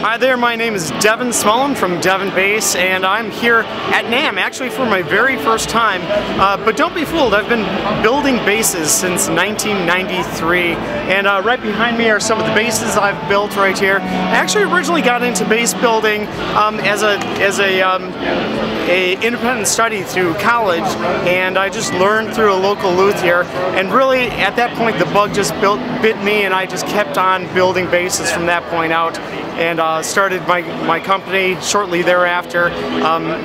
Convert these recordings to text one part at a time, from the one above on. Hi there, my name is Devon Smullen from Devon Bass, and I'm here at NAMM actually for my very first time. But don't be fooled, I've been building basses since 1993, and right behind me are some of the basses I've built right here. I actually originally got into bass building as a independent study through college, and I just learned through a local luthier, and really at that point the bug just bit me, and I just kept on building basses from that point out. And started my company shortly thereafter,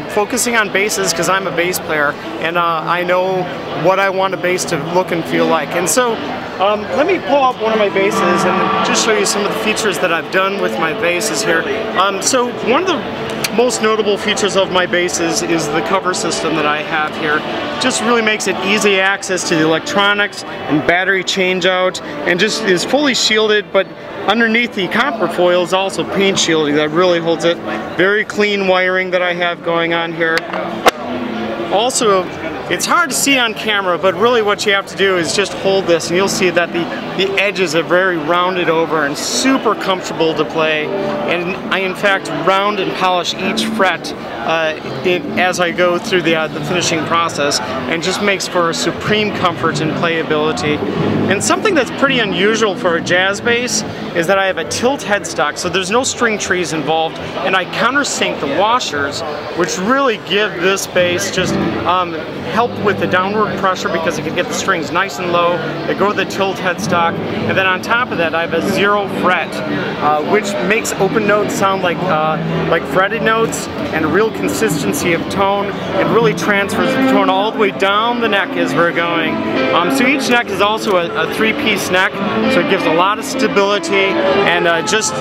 focusing on basses because I'm a bass player and I know what I want a bass to look and feel like. And so let me pull up one of my basses and just show you some of the features that I've done with my basses here. So one of the most notable features of my basses is the cover system that I have here. Just really makes it easy access to the electronics and battery change out, and just is fully shielded, but underneath the copper foil is also paint shielding that really holds it. Very clean wiring that I have going on here. Also, it's hard to see on camera, but really what you have to do is just hold this and you'll see that the edges are very rounded over and super comfortable to play. And I in fact round and polish each fret as I go through the finishing process, and just makes for supreme comfort and playability. And something that's pretty unusual for a jazz bass is that I have a tilt headstock, so there's no string trees involved, and I countersink the washers, which really give this bass just help with the downward pressure because it can get the strings nice and low. They go to the tilt headstock, and then on top of that I have a zero fret, which makes open notes sound like fretted notes, and a real consistency of tone. It really transfers the tone all the way down the neck as we're going. So each neck is also a three-piece neck, so it gives a lot of stability and just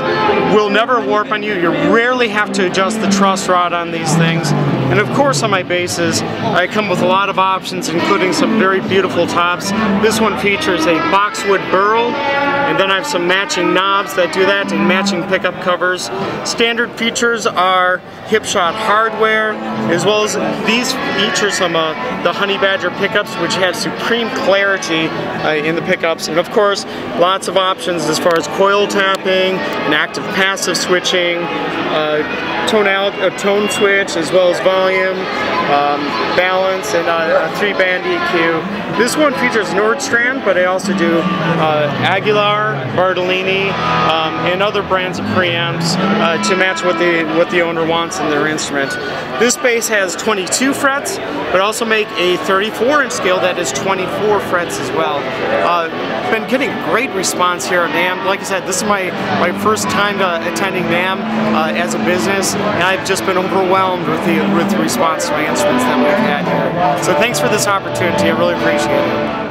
will never warp on you. You rarely have to adjust the truss rod on these things. And of course on my basses, I come with a lot of options, including some very beautiful tops. This one features a boxwood burl, and then I have some matching knobs that do that, and matching pickup covers. Standard features are Hipshot hardware, as well as these feature some the Honey Badger pickups, which have supreme clarity in the pickups. And of course, lots of options as far as coil tapping, and active-passive switching, tone switch, as well as volume, balance, and a three-band EQ. This one features Nordstrand, but I also do Aguilar, Bartolini, and other brands of preamps to match what the owner wants in their instrument. This bass has 22 frets, but also make a 34-inch scale that is 24 frets as well. Been getting great response here at NAMM. Like I said, this is my first time attending NAMM as a business, and I've just been overwhelmed with the response to my instruments that we've had here. So thanks for this opportunity, I really appreciate it.